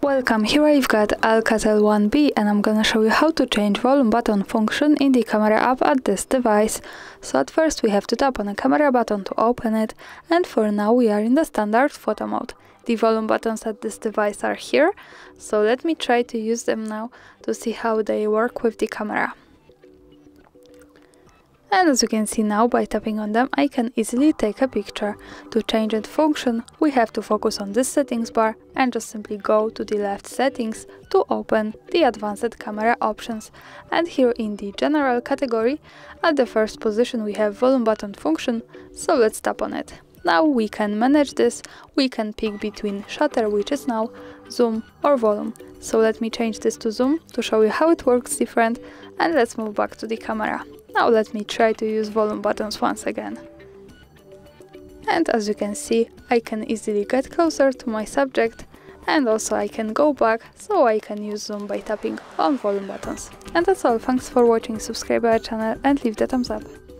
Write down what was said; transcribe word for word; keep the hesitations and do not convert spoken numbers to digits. Welcome, here I've got Alcatel one B and I'm gonna show you how to change volume button function in the camera app at this device. So at first we have to tap on a camera button to open it, and for now we are in the standard photo mode. The volume buttons at this device are here, so let me try to use them now to see how they work with the camera. And as you can see now, by tapping on them, I can easily take a picture. To change its function, we have to focus on this settings bar and just simply go to the left settings to open the advanced camera options. And here in the general category, at the first position we have volume button function, so let's tap on it. Now we can manage this, we can pick between shutter, which is now, zoom or volume. So let me change this to zoom to show you how it works different, and let's move back to the camera. Now let me try to use volume buttons once again. And as you can see, I can easily get closer to my subject, and also I can go back, so I can use zoom by tapping on volume buttons. And that's all, thanks for watching, subscribe our channel and leave the thumbs up.